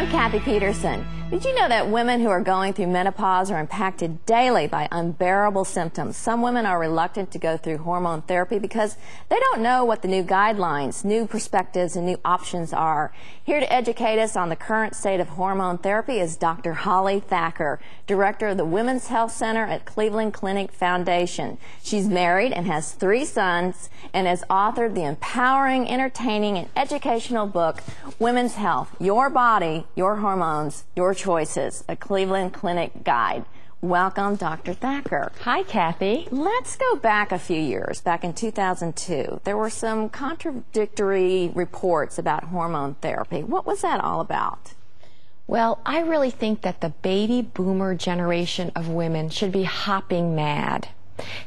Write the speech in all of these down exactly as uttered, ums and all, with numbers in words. I'm Kathy Peterson. Did you know that women who are going through menopause are impacted daily by unbearable symptoms? Some women are reluctant to go through hormone therapy because they don't know what the new guidelines, new perspectives, and new options are. Here to educate us on the current state of hormone therapy is Doctor Holly Thacker, director of the Women's Health Center at Cleveland Clinic Foundation. She's married and has three sons and has authored the empowering, entertaining, and educational book, Women's Health: Your Body, Your Hormones, Your Choices, a Cleveland Clinic Guide. Welcome, Doctor Thacker. Hi, Kathy. Let's go back a few years. Back in two thousand two, there were some contradictory reports about hormone therapy. What was that all about? Well, I really think that the baby boomer generation of women should be hopping mad,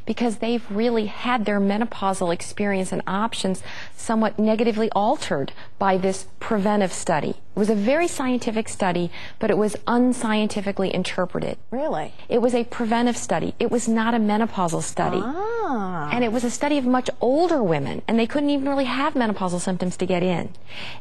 because they've really had their menopausal experience and options somewhat negatively altered by this preventive study. It was a very scientific study, but it was unscientifically interpreted. Really? It was a preventive study. It was not a menopausal study. Ah. And it was a study of much older women, and they couldn't even really have menopausal symptoms to get in.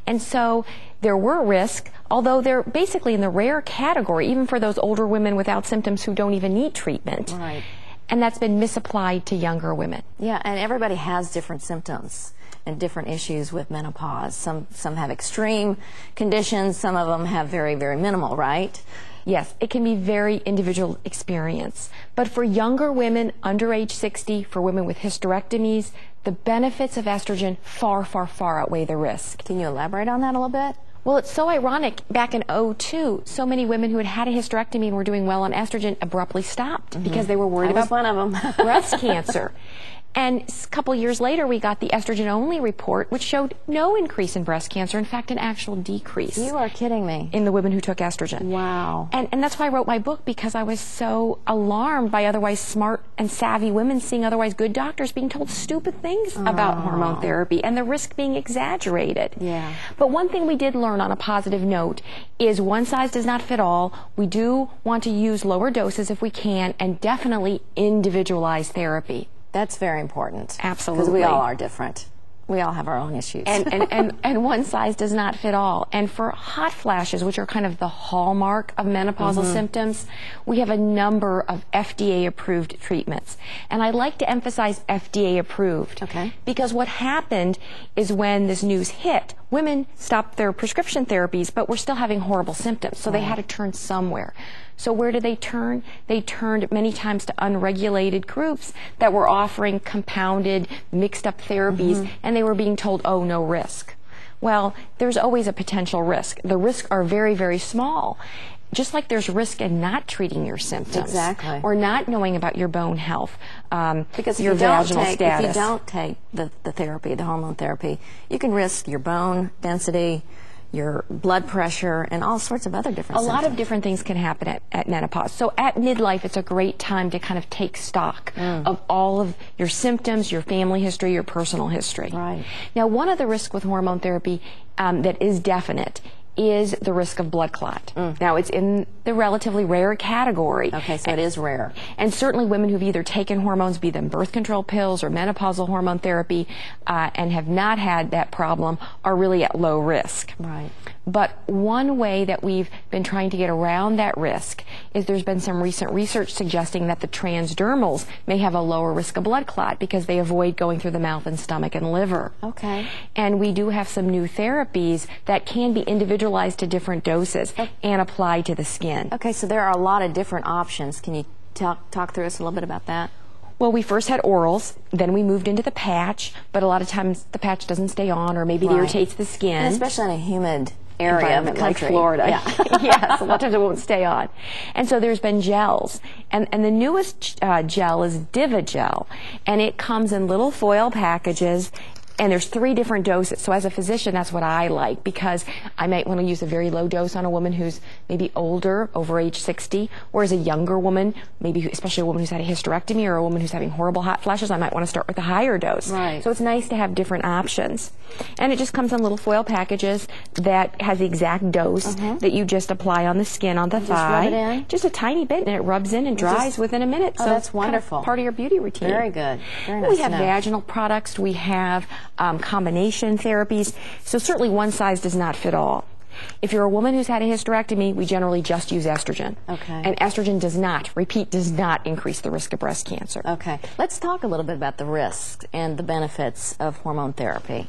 And so there were risks, although they're basically in the rare category, even for those older women without symptoms who don't even need treatment. Right. And that's been misapplied to younger women. Yeah, and everybody has different symptoms and different issues with menopause. Some, some have extreme conditions, some of them have very, very minimal, right? Yes, it can be very individual experience. But for younger women under age sixty, for women with hysterectomies, the benefits of estrogen far, far, far outweigh the risk. Can you elaborate on that a little bit? Well, it's so ironic, back in oh two, so many women who had had a hysterectomy and were doing well on estrogen abruptly stopped mm-hmm. because they were worried about one of them. breast cancer. And a couple years later, we got the estrogen-only report, which showed no increase in breast cancer, in fact, an actual decrease. You are kidding me. In the women who took estrogen. Wow. And, and that's why I wrote my book, because I was so alarmed by otherwise smart and savvy women seeing otherwise good doctors being told stupid things oh. about hormone therapy and the risk being exaggerated. Yeah. But one thing we did learn on a positive note is one size does not fit all. We do want to use lower doses if we can, and definitely individualize therapy. That's very important. Absolutely. Because we all are different. We all have our own issues. And, and, and, and one size does not fit all. And for hot flashes, which are kind of the hallmark of menopausal mm-hmm. symptoms, we have a number of F D A-approved treatments. And I like to emphasize F D A-approved. Okay. Because what happened is when this news hit, women stopped their prescription therapies, but were still having horrible symptoms. So they had to turn somewhere. So where did they turn? They turned many times to unregulated groups that were offering compounded, mixed-up therapies, mm-hmm. and they were being told, oh, no risk. Well, there's always a potential risk. The risks are very, very small. Just like there's risk in not treating your symptoms. Exactly. Or not knowing about your bone health, um, because your vaginal status. Because if you don't take the, the therapy, the hormone therapy, you can risk your bone density, your blood pressure, and all sorts of other different things. A symptoms. lot of different things can happen at, at menopause. So at midlife, it's a great time to kind of take stock mm. of all of your symptoms, your family history, your personal history. Right. Now, one of the risks with hormone therapy um, that is definite is the risk of blood clot. Mm. Now, it's in the relatively rare category. Okay, so and, it is rare. And certainly women who've either taken hormones, be them birth control pills or menopausal hormone therapy, uh, and have not had that problem are really at low risk. Right. But one way that we've been trying to get around that risk is there's been some recent research suggesting that the transdermals may have a lower risk of blood clot because they avoid going through the mouth and stomach and liver. Okay. And we do have some new therapies that can be individualized to different doses okay. and applied to the skin. Okay, so there are a lot of different options. Can you talk, talk through us a little bit about that? Well, we first had orals, then we moved into the patch, but a lot of times the patch doesn't stay on, or maybe right. it irritates the skin. And especially in a humid area of the country. Like Florida. Yeah. Yes, a lot of times it won't stay on. And so there's been gels. And, and the newest uh, gel is Divigel, and it comes in little foil packages, and there's three different doses. So as a physician, that's what I like, because I might want to use a very low dose on a woman who's maybe older, over age sixty, or as a younger woman, maybe especially a woman who's had a hysterectomy or a woman who's having horrible hot flashes, I might want to start with a higher dose. Right. So it's nice to have different options. And it just comes in little foil packages that has the exact dose uh-huh. that you just apply on the skin, on the and thigh. Just rub it in? Just a tiny bit, and it rubs in and dries just, within a minute. Oh, so that's wonderful. Kind of part of your beauty routine. Very good. Very nice. We have vaginal products. We have Um, combination therapies, so certainly one size does not fit all. If you're a woman who's had a hysterectomy, we generally just use estrogen. Okay. And estrogen does not, repeat, does not increase the risk of breast cancer. Okay. Let's talk a little bit about the risks and the benefits of hormone therapy.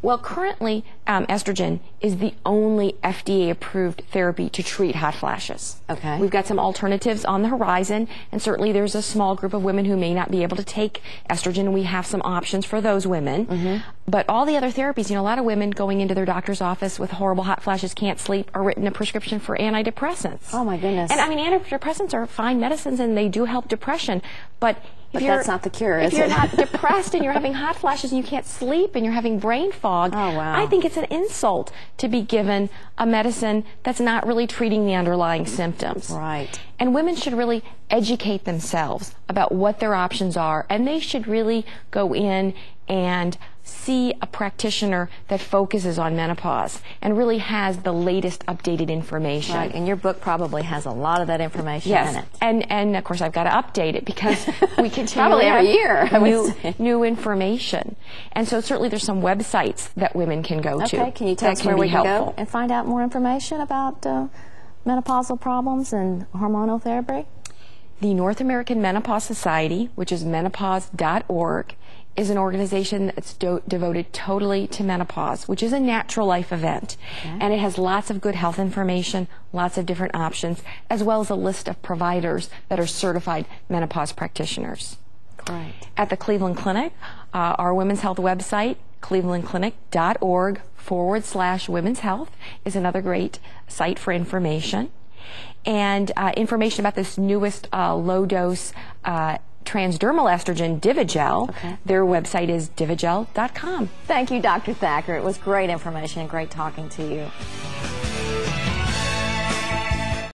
Well, currently, um, estrogen is the only F D A-approved therapy to treat hot flashes. Okay. We've got some alternatives on the horizon, and certainly there's a small group of women who may not be able to take estrogen, and we have some options for those women. Mm-hmm. But all the other therapies, you know, a lot of women going into their doctor's office with horrible hot flashes, can't sleep, are written a prescription for antidepressants. Oh, my goodness. And, I mean, antidepressants are fine medicines, and they do help depression, but... But that's not the cure, is it? If you're not depressed and you're having hot flashes and you can't sleep and you're having brain fog, oh, wow. I think it's an insult to be given a medicine that's not really treating the underlying symptoms. Right. And women should really educate themselves about what their options are, and they should really go in and see a practitioner that focuses on menopause and really has the latest updated information. Right, and your book probably has a lot of that information yes. in it. And, and of course I've got to update it because we continually have year, new, new information. And so certainly there's some websites that women can go okay, to. Okay, can you tell us where we can go and find out more information about uh, menopausal problems and hormonal therapy? The North American Menopause Society, which is menopause dot org, is an organization that's do devoted totally to menopause, which is a natural life event. Okay. And it has lots of good health information, lots of different options, as well as a list of providers that are certified menopause practitioners. Great. At the Cleveland Clinic, uh, our women's health website, cleveland clinic dot org forward slash women's health, is another great site for information. And uh, information about this newest uh, low-dose uh, transdermal estrogen, Divigel. Okay. Their website is divigel dot com. Thank you, Doctor Thacker. It was great information and great talking to you.